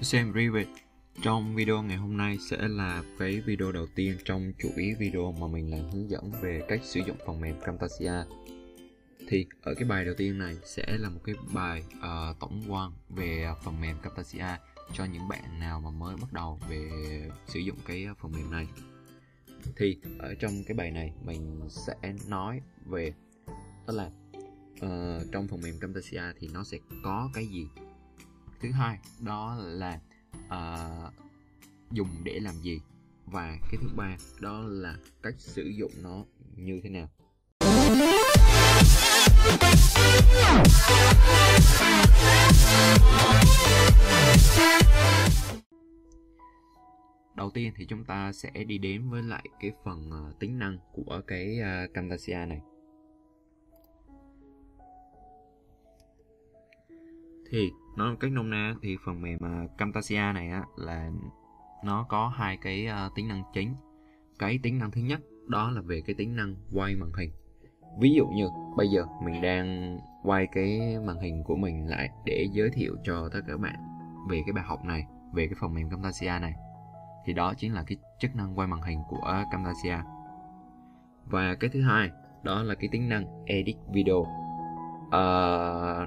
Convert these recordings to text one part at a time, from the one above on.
Xem review trong video ngày hôm nay sẽ là cái video đầu tiên trong chuỗi video mà mình làm hướng dẫn về cách sử dụng phần mềm Camtasia. Thì ở cái bài đầu tiên này sẽ là một cái bài tổng quan về phần mềm Camtasia cho những bạn nào mà mới bắt đầu về sử dụng cái phần mềm này. Thì ở trong cái bài này mình sẽ nói về, tức là trong phần mềm Camtasia thì nó sẽ có cái gì. Thứ hai đó là dùng để làm gì, và cái thứ ba đó là cách sử dụng nó như thế nào. Đầu tiên thì chúng ta sẽ đi đến với lại cái phần tính năng của cái Camtasia này. Thì nói một cách nôm na thì phần mềm Camtasia này á, là nó có hai cái tính năng chính. Cái tính năng thứ nhất đó là về cái tính năng quay màn hình. Ví dụ như bây giờ mình đang quay cái màn hình của mình lại để giới thiệu cho tất cả các bạn về cái bài học này, về cái phần mềm Camtasia này. Thì đó chính là cái chức năng quay màn hình của Camtasia. Và cái thứ hai đó là cái tính năng edit video.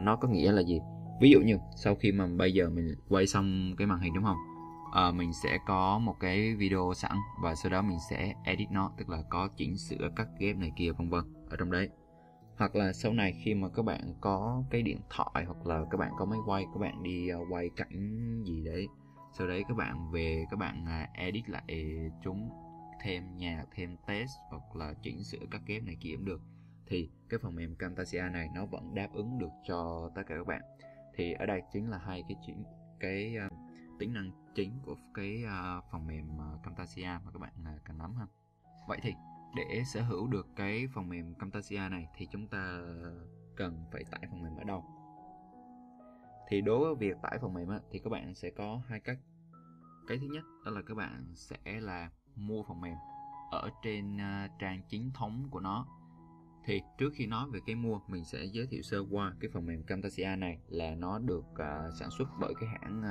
Nó có nghĩa là gì? Ví dụ như sau khi mà bây giờ mình quay xong cái màn hình, đúng không? Mình sẽ có một cái video sẵn và sau đó mình sẽ edit nó, tức là có chỉnh sửa các ghép này kia vân vân ở trong đấy. Hoặc là sau này khi mà các bạn có cái điện thoại hoặc là các bạn có máy quay, các bạn đi quay cảnh gì đấy, sau đấy các bạn về các bạn edit lại chúng, thêm nhạc, thêm text hoặc là chỉnh sửa các ghép này kia cũng được. Thì cái phần mềm Camtasia này nó vẫn đáp ứng được cho tất cả các bạn. Thì ở đây chính là hai cái tính năng chính của cái phần mềm Camtasia mà các bạn cần nắm ha. Vậy thì để sở hữu được cái phần mềm Camtasia này thì chúng ta cần phải tải phần mềm ở đâu? Thì đối với việc tải phần mềm thì các bạn sẽ có hai cách. Cái thứ nhất đó là các bạn sẽ là mua phần mềm ở trên trang chính thống của nó. Thì trước khi nói về cái mua, mình sẽ giới thiệu sơ qua cái phần mềm Camtasia này là nó được sản xuất bởi cái hãng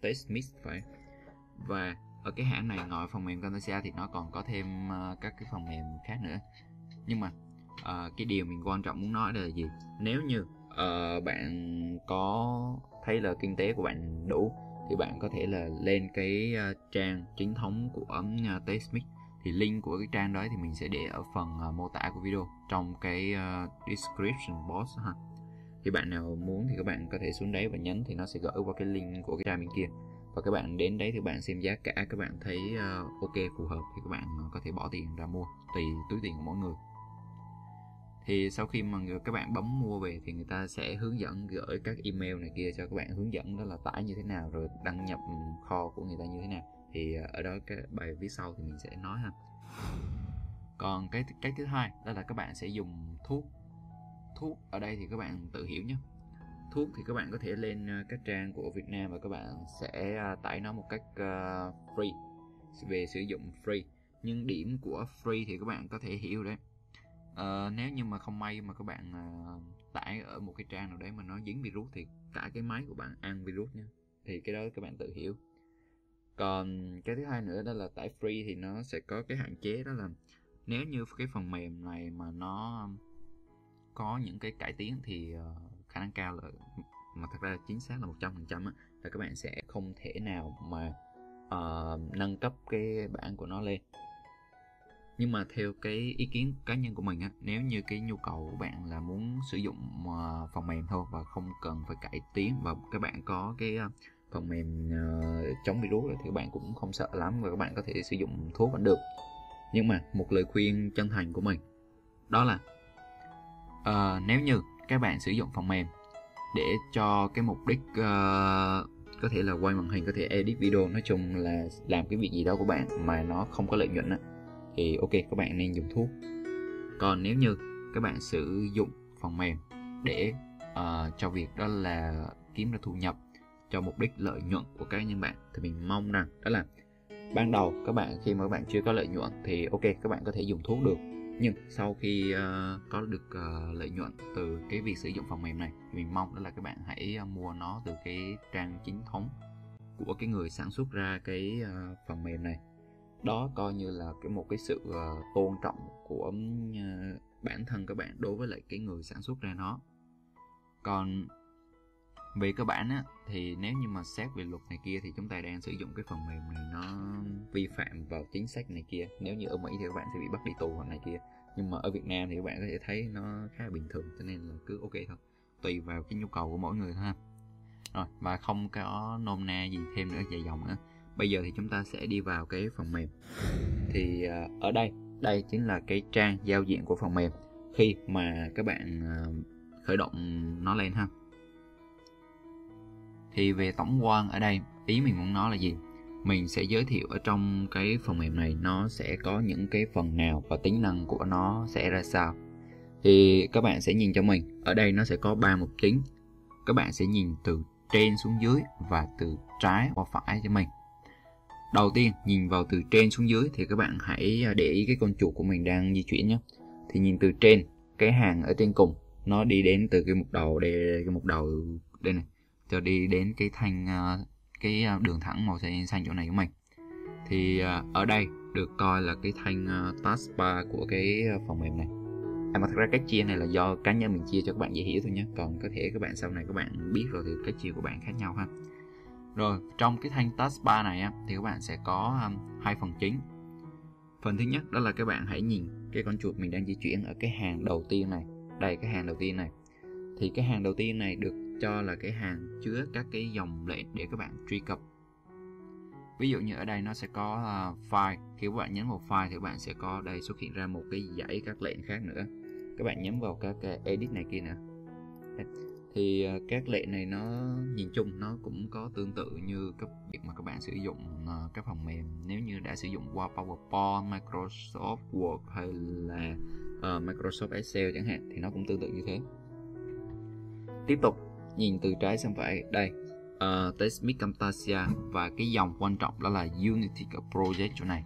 TechSmith phải. Và ở cái hãng này ngoài phần mềm Camtasia thì nó còn có thêm các cái phần mềm khác nữa. Nhưng mà cái điều mình quan trọng muốn nói là gì? Nếu như bạn có thấy là kinh tế của bạn đủ thì bạn có thể là lên cái trang chính thống của TechSmith. Thì link của cái trang đó thì mình sẽ để ở phần mô tả của video trong cái description box ha. Thì bạn nào muốn thì các bạn có thể xuống đấy và nhấn thì nó sẽ gửi qua cái link của cái trang bên kia. Và các bạn đến đấy thì bạn xem giá cả, các bạn thấy ok, phù hợp thì các bạn có thể bỏ tiền ra mua, tùy túi tiền của mỗi người. Thì sau khi mà các bạn bấm mua về thì người ta sẽ hướng dẫn gửi các email này kia cho các bạn, hướng dẫn đó là tải như thế nào rồi đăng nhập kho của người ta như thế nào. Thì ở đó cái bài viết sau thì mình sẽ nói ha. Còn cái thứ hai đó là các bạn sẽ dùng thuốc ở đây thì các bạn tự hiểu nhé. Thuốc thì các bạn có thể lên các trang của Việt Nam và các bạn sẽ tải nó một cách free, về sử dụng free. Nhưng điểm của free thì các bạn có thể hiểu đấy. Nếu như mà không may mà các bạn tải ở một cái trang nào đấy mà nó dính virus thì cả cái máy của bạn ăn virus nhé. Thì cái đó các bạn tự hiểu. Còn cái thứ hai nữa đó là tải free thì nó sẽ có cái hạn chế, đó là nếu như cái phần mềm này mà nó có những cái cải tiến thì khả năng cao là, mà thật ra chính xác là 100% là các bạn sẽ không thể nào mà nâng cấp cái bản của nó lên. Nhưng mà theo cái ý kiến cá nhân của mình á, nếu như cái nhu cầu của bạn là muốn sử dụng phần mềm thôi và không cần phải cải tiến và các bạn có cái phần mềm chống virus rồi thì các bạn cũng không sợ lắm và các bạn có thể sử dụng thuốc vẫn được. Nhưng mà một lời khuyên chân thành của mình đó là nếu như các bạn sử dụng phần mềm để cho cái mục đích có thể là quay màn hình, có thể edit video, nói chung là làm cái việc gì đó của bạn mà nó không có lợi nhuận á, thì ok, các bạn nên dùng thuốc. Còn nếu như các bạn sử dụng phần mềm để cho việc đó là kiếm ra thu nhập cho mục đích lợi nhuận của cá nhân bạn, thì mình mong rằng đó là ban đầu các bạn, khi mà các bạn chưa có lợi nhuận thì ok, các bạn có thể dùng thuốc được. Nhưng sau khi có được lợi nhuận từ cái việc sử dụng phần mềm này thì mình mong đó là các bạn hãy mua nó từ cái trang chính thống của cái người sản xuất ra cái phần mềm này. Đó coi như là một cái sự tôn trọng của bản thân các bạn đối với lại cái người sản xuất ra nó. Còn về các bạn á, thì nếu như mà xét về luật này kia thì chúng ta đang sử dụng cái phần mềm này nó vi phạm vào chính sách này kia. Nếu như ở Mỹ thì các bạn sẽ bị bắt đi tù hoặc này kia, nhưng mà ở Việt Nam thì các bạn có thể thấy nó khá là bình thường, cho nên là cứ ok thôi, tùy vào cái nhu cầu của mỗi người thôi ha. Rồi, và không có nôm na gì thêm nữa, dài dòng nữa. Bây giờ thì chúng ta sẽ đi vào cái phần mềm. Thì ở đây chính là cái trang giao diện của phần mềm khi mà các bạn khởi động nó lên ha. Thì về tổng quan ở đây, ý mình muốn nói là gì? Mình sẽ giới thiệu ở trong cái phần mềm này nó sẽ có những cái phần nào và tính năng của nó sẽ ra sao. Thì các bạn sẽ nhìn cho mình, ở đây nó sẽ có 3 mục chính. Các bạn sẽ nhìn từ trên xuống dưới và từ trái qua phải cho mình. Đầu tiên, nhìn vào từ trên xuống dưới thì các bạn hãy để ý cái con chuột của mình đang di chuyển nhé. Thì nhìn từ trên, cái hàng ở trên cùng nó đi đến từ cái mục đầu đây, đây này, cho đi đến cái đường thẳng màu xanh chỗ này của mình. Thì ở đây được coi là cái thanh taskbar của cái phần mềm này. Mà thật ra cách chia này là do cá nhân mình chia cho các bạn dễ hiểu thôi nhé, còn có thể các bạn sau này các bạn biết rồi thì cách chia của bạn khác nhau ha. Rồi, trong cái thanh taskbar này thì các bạn sẽ có hai phần chính. Phần thứ nhất đó là các bạn hãy nhìn cái con chuột mình đang di chuyển ở cái hàng đầu tiên này. Đây, cái hàng đầu tiên này. Thì cái hàng đầu tiên này được cho là cái hàng chứa các cái dòng lệnh để các bạn truy cập. Ví dụ như ở đây nó sẽ có file. Khi các bạn nhấn vào file thì các bạn sẽ có đây xuất hiện ra một cái dãy các lệnh khác nữa. Các bạn nhấn vào các cái edit này kia nữa. Thì các lệnh này nó nhìn chung nó cũng có tương tự như các việc mà các bạn sử dụng các phần mềm. Nếu như đã sử dụng qua PowerPoint, Microsoft Word hay là Microsoft Excel chẳng hạn thì nó cũng tương tự như thế. Tiếp tục nhìn từ trái sang phải đây, TechSmith Camtasia và cái dòng quan trọng đó là Unity Project chỗ này.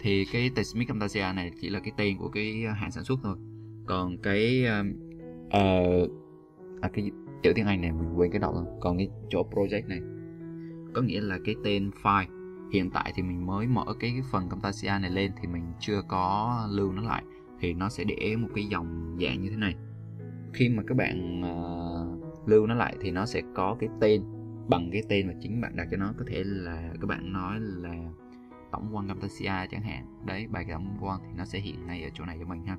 Thì cái TechSmith Camtasia này chỉ là cái tên của cái hãng sản xuất thôi. Còn cái cái chữ tiếng Anh này mình quên cái đọc rồi. Còn cái chỗ project này có nghĩa là cái tên file. Hiện tại thì mình mới mở cái phần Camtasia này lên thì mình chưa có lưu nó lại, thì nó sẽ để một cái dòng dạng như thế này. Khi mà các bạn lưu nó lại thì nó sẽ có cái tên bằng cái tên mà chính bạn đặt cho nó. Có thể là các bạn nói là tổng quan Camtasia chẳng hạn. Đấy, bài tổng quan thì nó sẽ hiện ngay ở chỗ này cho mình ha.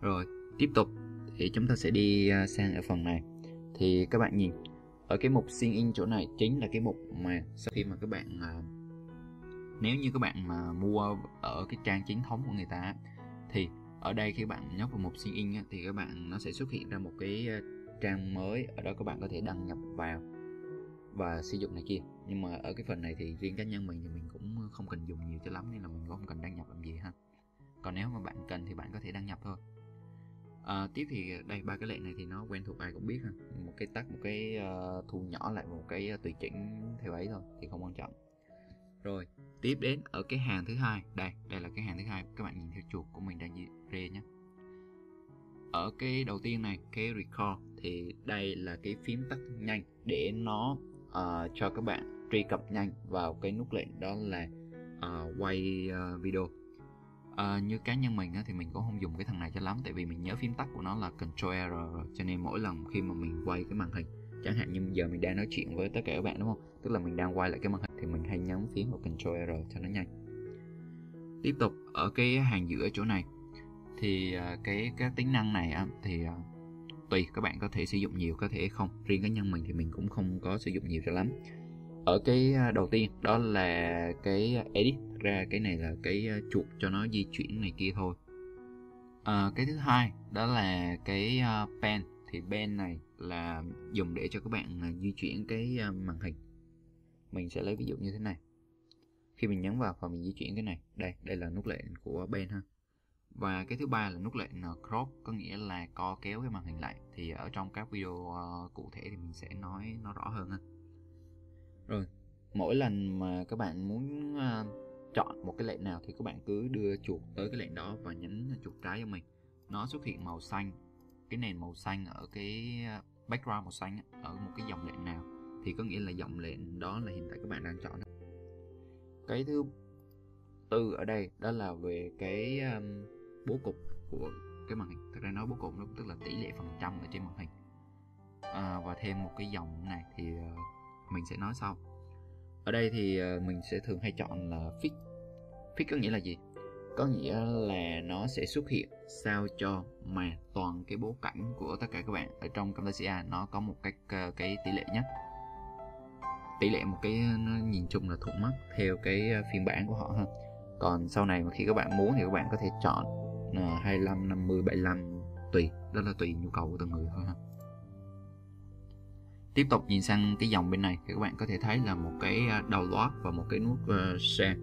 Rồi, tiếp tục thì chúng ta sẽ đi sang ở phần này. Thì các bạn nhìn ở cái mục sign in chỗ này chính là cái mục mà sau khi mà các bạn nếu như các bạn mà mua ở cái trang chính thống của người ta thì ở đây khi bạn nhấp vào mục sign in thì các bạn nó sẽ xuất hiện ra một cái trang mới. Ở đó các bạn có thể đăng nhập vào và sử dụng này kia. Nhưng mà ở cái phần này thì riêng cá nhân mình thì mình cũng không cần dùng nhiều cho lắm, nên là mình cũng không cần đăng nhập làm gì ha. Còn nếu mà bạn cần thì bạn có thể đăng nhập thôi. Tiếp thì đây, ba cái lệnh này thì nó quen thuộc, ai cũng biết ha. Một cái tắt, một cái thu nhỏ lại, một cái tùy chỉnh theo ấy thôi, thì không quan trọng. Rồi, tiếp đến ở cái hàng thứ hai. Đây là cái hàng thứ hai. Các bạn nhìn theo chuột của mình đang rê nhé. Ở cái đầu tiên này, cái record, thì đây là cái phím tắt nhanh để nó cho các bạn truy cập nhanh vào cái nút lệnh đó là quay video. Như cá nhân mình thì mình cũng không dùng cái thằng này cho lắm, tại vì mình nhớ phím tắt của nó là Ctrl-R rồi, cho nên mỗi lần khi mà mình quay cái màn hình, chẳng hạn như giờ mình đang nói chuyện với tất cả các bạn đúng không, tức là mình đang quay lại cái màn hình thì mình hay nhấn phím vào Ctrl-R cho nó nhanh. Tiếp tục ở cái hàng giữa chỗ này thì cái tính năng này thì tùy, các bạn có thể sử dụng nhiều có thể không. Riêng cá nhân mình thì mình cũng không có sử dụng nhiều cho lắm. Ở cái đầu tiên đó là cái edit ra, cái này là cái chuột cho nó di chuyển này kia thôi. Cái thứ hai đó là cái pen, thì pen này là dùng để cho các bạn di chuyển cái màn hình. Mình sẽ lấy ví dụ như thế này. Khi mình nhấn vào và mình di chuyển cái này, đây là nút lệnh của pen ha. Và cái thứ ba là nút lệnh crop, có nghĩa là co kéo cái màn hình lại, thì ở trong các video cụ thể thì mình sẽ nói nó rõ hơn ha. Rồi, mỗi lần mà các bạn muốn chọn một cái lệnh nào thì các bạn cứ đưa chuột tới cái lệnh đó và nhấn chuột trái cho mình. Nó xuất hiện màu xanh, cái nền màu xanh ở cái background màu xanh ở một cái dòng lệnh nào. thì có nghĩa là giọng lệnh đó là hiện tại các bạn đang chọn. Cái thứ tư ở đây đó là về cái bố cục của cái màn hình. Thực ra nói bố cục nó cũng tức là tỷ lệ phần trăm ở trên màn hình, và thêm một cái dòng này thì mình sẽ nói sau. Ở đây thì mình sẽ thường hay chọn là fix. Fix có nghĩa là gì? Có nghĩa là nó sẽ xuất hiện sao cho mà toàn cái bối cảnh của tất cả các bạn ở trong Camtasia nó có một cái tỷ lệ nhất. Tỷ lệ một cái nó nhìn chung là thuận mắt theo cái phiên bản của họ ha. Còn sau này mà khi các bạn muốn thì các bạn có thể chọn 25, 50, 75 tùy, đó là tùy nhu cầu của từng người thôi ha. Tiếp tục nhìn sang cái dòng bên này thì các bạn có thể thấy là một cái đầu loát và một cái nút share.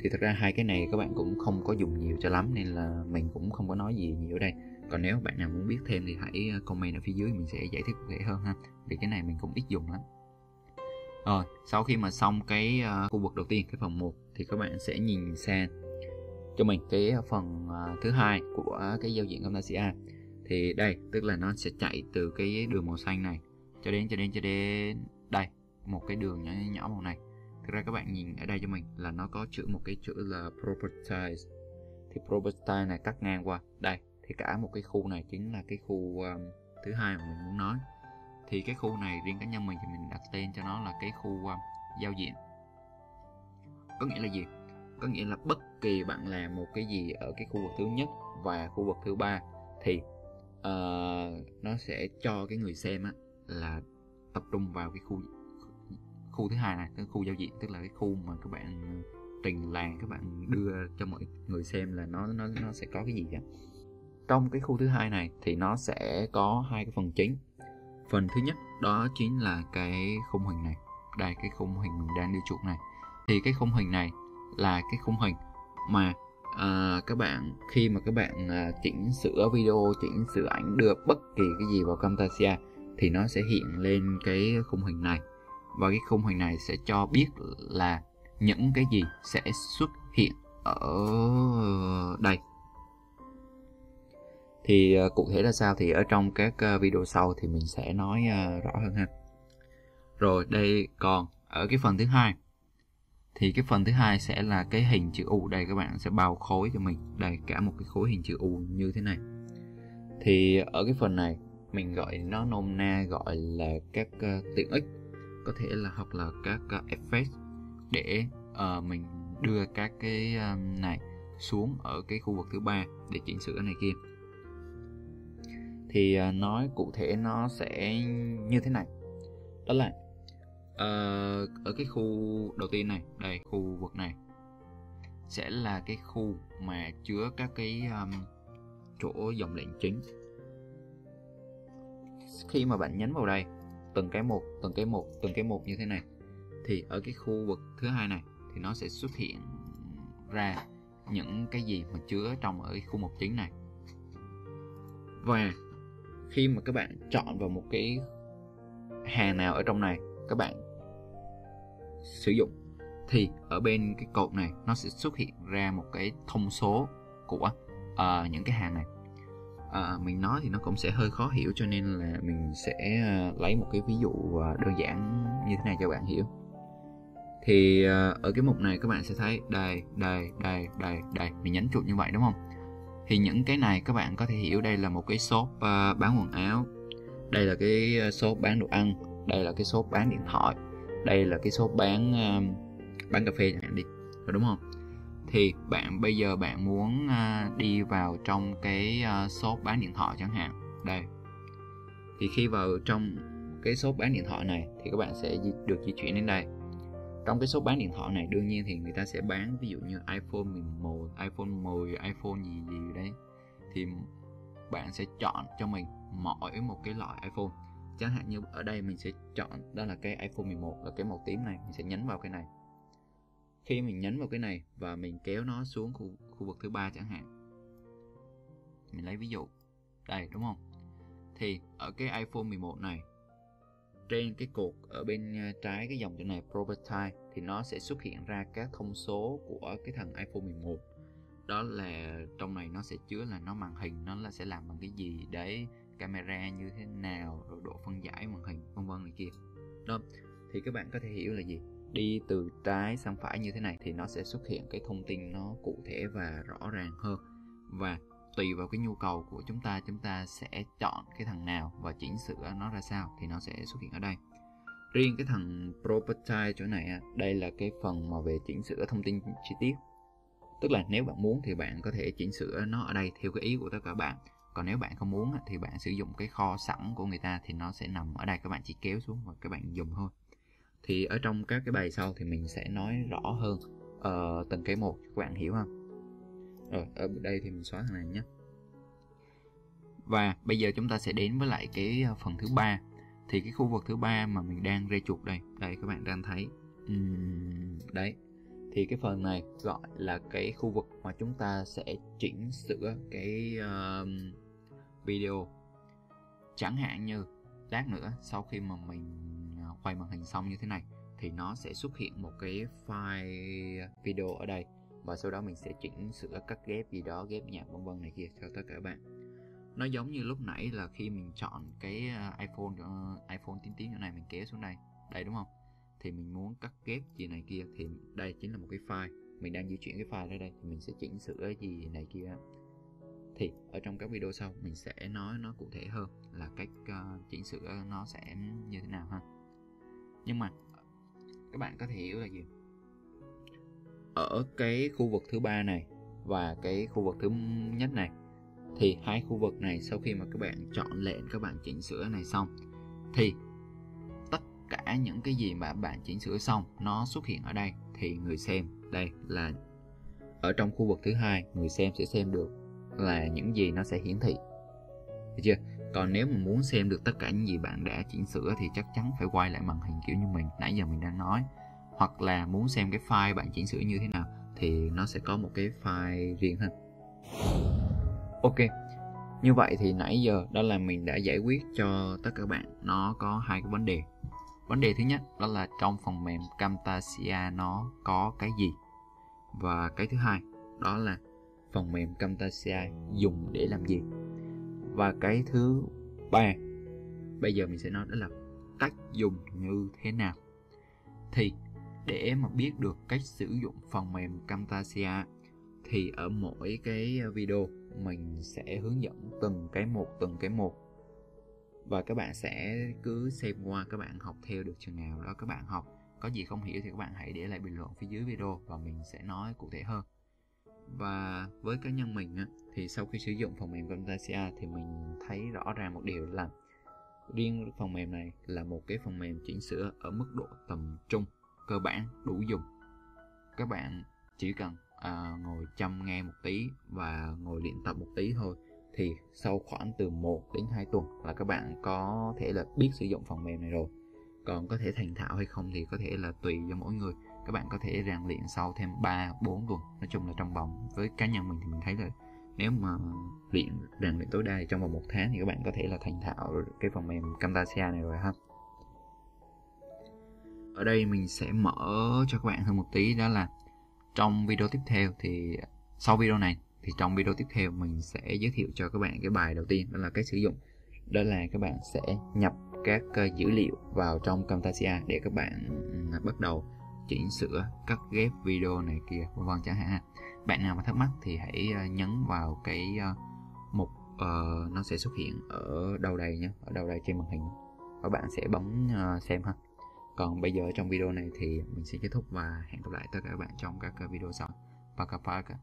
Thì thật ra hai cái này các bạn cũng không có dùng nhiều cho lắm nên là mình cũng không có nói gì nhiều ở đây. Còn nếu bạn nào muốn biết thêm thì hãy comment ở phía dưới, mình sẽ giải thích cụ thể hơn ha. Vì cái này mình cũng ít dùng lắm. Rồi, sau khi mà xong cái khu vực đầu tiên, cái phần 1 thì các bạn sẽ nhìn sang cho mình cái phần thứ hai của cái giao diện Camtasia. Thì đây, tức là nó sẽ chạy từ cái đường màu xanh này cho đến đây, một cái đường nhỏ nhỏ màu này. Thực ra các bạn nhìn ở đây cho mình là nó có chữ, một cái chữ là Properties. Thì Properties này cắt ngang qua đây thì cả một cái khu này chính là cái khu thứ hai mà mình muốn nói. Thì cái khu này riêng cá nhân mình thì mình đặt tên cho nó là cái khu giao diện. Có nghĩa là gì? Có nghĩa là bất kỳ bạn làm một cái gì ở cái khu vực thứ nhất và khu vực thứ ba thì nó sẽ cho cái người xem á là tập trung vào cái khu thứ hai này, cái khu giao diện, tức là cái khu mà các bạn trình làng, các bạn đưa cho mọi người xem là nó sẽ có cái gì cả. Trong cái khu thứ hai này thì nó sẽ có hai cái phần chính. Phần thứ nhất đó chính là cái khung hình này. Đây, cái khung hình mình đang đưa chuột này. Thì cái khung hình này là cái khung hình mà các bạn khi mà các bạn chỉnh sửa video, chỉnh sửa ảnh, đưa bất kỳ cái gì vào Camtasia thì nó sẽ hiện lên cái khung hình này. Và cái khung hình này sẽ cho biết là những cái gì sẽ xuất hiện ở đây. Thì cụ thể là sao thì ở trong các video sau thì mình sẽ nói rõ hơn ha. Rồi đây, còn ở cái phần thứ hai thì cái phần thứ hai sẽ là cái hình chữ U. Đây các bạn sẽ bao khối cho mình, đây cả một cái khối hình chữ U như thế này. Thì ở cái phần này mình gọi nó nôm na gọi là các tiện ích, có thể là hoặc là các effect để mình đưa các cái này xuống ở cái khu vực thứ ba để chỉnh sửa này kia. Thì nói cụ thể nó sẽ như thế này, đó là ở cái khu đầu tiên này, đây khu vực này sẽ là cái khu mà chứa các cái chỗ dòng lệnh chính. Khi mà bạn nhấn vào đây từng cái một như thế này thì ở cái khu vực thứ hai này thì nó sẽ xuất hiện ra những cái gì mà chứa trong ở khu mục chính này. Và khi mà các bạn chọn vào một cái hàng nào ở trong này các bạn sử dụng thì ở bên cái cột này nó sẽ xuất hiện ra một cái thông số của những cái hàng này. Mình nói thì nó cũng sẽ hơi khó hiểu cho nên là mình sẽ lấy một cái ví dụ đơn giản như thế này cho bạn hiểu. Thì ở cái mục này các bạn sẽ thấy đây, mình nhấn chuột như vậy đúng không? Thì những cái này các bạn có thể hiểu đây là một cái shop bán quần áo, đây là cái shop bán đồ ăn, đây là cái shop bán điện thoại, đây là cái shop bán cà phê chẳng hạn đi, đúng không? Thì bạn bây giờ bạn muốn đi vào trong cái shop bán điện thoại chẳng hạn, đây. Thì khi vào trong cái shop bán điện thoại này thì các bạn sẽ được di chuyển đến đây. Trong cái shop bán điện thoại này đương nhiên thì người ta sẽ bán ví dụ như iPhone 11, iPhone 10, iPhone gì đấy. Thì bạn sẽ chọn cho mình mỗi một cái loại iPhone. Chẳng hạn như ở đây mình sẽ chọn đó là cái iPhone 11 là cái màu tím này, mình sẽ nhấn vào cái này. Khi mình nhấn vào cái này và mình kéo nó xuống khu vực thứ ba chẳng hạn, mình lấy ví dụ đây đúng không? Thì ở cái iPhone 11 này, trên cái cột ở bên trái cái dòng chỗ này Property thì nó sẽ xuất hiện ra các thông số của cái thằng iPhone 11. Đó là trong này nó sẽ chứa là nó màn hình, nó là sẽ làm bằng cái gì đấy, camera như thế nào, rồi độ phân giải màn hình vân vân này kia. Đó. thì các bạn có thể hiểu là gì? Đi từ trái sang phải như thế này thì nó sẽ xuất hiện cái thông tin nó cụ thể và rõ ràng hơn. Và tùy vào cái nhu cầu của chúng ta sẽ chọn cái thằng nào và chỉnh sửa nó ra sao thì nó sẽ xuất hiện ở đây. Riêng cái thằng Property chỗ này, đây là cái phần mà về chỉnh sửa thông tin chi tiết. Tức là nếu bạn muốn thì bạn có thể chỉnh sửa nó ở đây theo cái ý của tất cả bạn. Còn nếu bạn không muốn thì bạn sử dụng cái kho sẵn của người ta thì nó sẽ nằm ở đây. Các bạn chỉ kéo xuống và các bạn dùng thôi. Thì ở trong các cái bài sau thì mình sẽ nói rõ hơn từng cái một, các bạn hiểu không? Rồi, ở đây thì mình xóa thằng này nhé. Và bây giờ chúng ta sẽ đến với lại cái phần thứ ba. Thì cái khu vực thứ ba mà mình đang rê chuột đây, đây các bạn đang thấy. Đấy. Thì cái phần này gọi là cái khu vực mà chúng ta sẽ chỉnh sửa cái video. Chẳng hạn như lát nữa sau khi mà mình quay màn hình xong như thế này thì nó sẽ xuất hiện một cái file video ở đây. Và sau đó mình sẽ chỉnh sửa cắt ghép gì đó, ghép nhạc vân vân này kia cho tất cả các bạn. Nó giống như lúc nãy là khi mình chọn cái iPhone 9 tiếng này, mình kéo xuống đây, đây đúng không? Thì mình muốn cắt ghép gì này kia thì đây chính là một cái file. Mình đang di chuyển cái file ra đây thì mình sẽ chỉnh sửa gì này kia. Thì ở trong các video sau mình sẽ nói nó cụ thể hơn là cách chỉnh sửa nó sẽ như thế nào ha. Nhưng mà các bạn có thể hiểu là gì? Ở cái khu vực thứ ba này và cái khu vực thứ nhất này thì hai khu vực này sau khi mà các bạn chọn lệnh, các bạn chỉnh sửa này xong thì tất cả những cái gì mà bạn chỉnh sửa xong nó xuất hiện ở đây thì người xem, đây là ở trong khu vực thứ hai, người xem sẽ xem được là những gì nó sẽ hiển thị. Được chưa? Còn nếu mà muốn xem được tất cả những gì bạn đã chỉnh sửa thì chắc chắn phải quay lại màn hình kiểu như mình nãy giờ mình đang nói. Hoặc là muốn xem cái file bạn chỉnh sửa như thế nào thì nó sẽ có một cái file riêng ha. Ok, như vậy thì nãy giờ đó là mình đã giải quyết cho tất cả các bạn nó có hai cái vấn đề. Vấn đề thứ nhất đó là trong phần mềm Camtasia nó có cái gì, và cái thứ hai đó là phần mềm Camtasia dùng để làm gì. Và cái thứ ba bây giờ mình sẽ nói đó là cách dùng như thế nào. Thì để mà biết được cách sử dụng phần mềm Camtasia thì ở mỗi cái video mình sẽ hướng dẫn từng cái một và các bạn sẽ cứ xem qua, các bạn học theo được chừng nào đó các bạn học. Có gì không hiểu thì các bạn hãy để lại bình luận phía dưới video và mình sẽ nói cụ thể hơn. Và với cá nhân mình thì sau khi sử dụng phần mềm Camtasia thì mình thấy rõ ràng một điều là riêng phần mềm này là một cái phần mềm chỉnh sửa ở mức độ tầm trung, cơ bản, đủ dùng. Các bạn chỉ cần ngồi chăm nghe một tí và ngồi luyện tập một tí thôi thì sau khoảng từ 1 đến 2 tuần là các bạn có thể là biết sử dụng phần mềm này rồi. Còn có thể thành thạo hay không thì có thể là tùy do mỗi người. Các bạn có thể rèn luyện sau thêm 3-4 tuần. Nói chung là trong vòng, với cá nhân mình thì mình thấy là nếu mà rèn luyện tối đa thì trong vòng 1 tháng thì các bạn có thể là thành thạo cái phần mềm Camtasia này rồi ha. Ở đây mình sẽ mở cho các bạn hơn một tí, đó là trong video tiếp theo thì sau video này thì trong video tiếp theo mình sẽ giới thiệu cho các bạn cái bài đầu tiên, đó là cách sử dụng. Đó là các bạn sẽ nhập các dữ liệu vào trong Camtasia để các bạn bắt đầu chỉnh sửa, cắt ghép video này kia vân vân chẳng hạn. Bạn nào mà thắc mắc thì hãy nhấn vào cái mục nó sẽ xuất hiện ở đầu đây nhé, ở đầu đây trên màn hình. Các bạn sẽ bấm xem ha. Còn bây giờ trong video này thì mình sẽ kết thúc và hẹn gặp lại tất cả các bạn trong các video sau. Và các bạn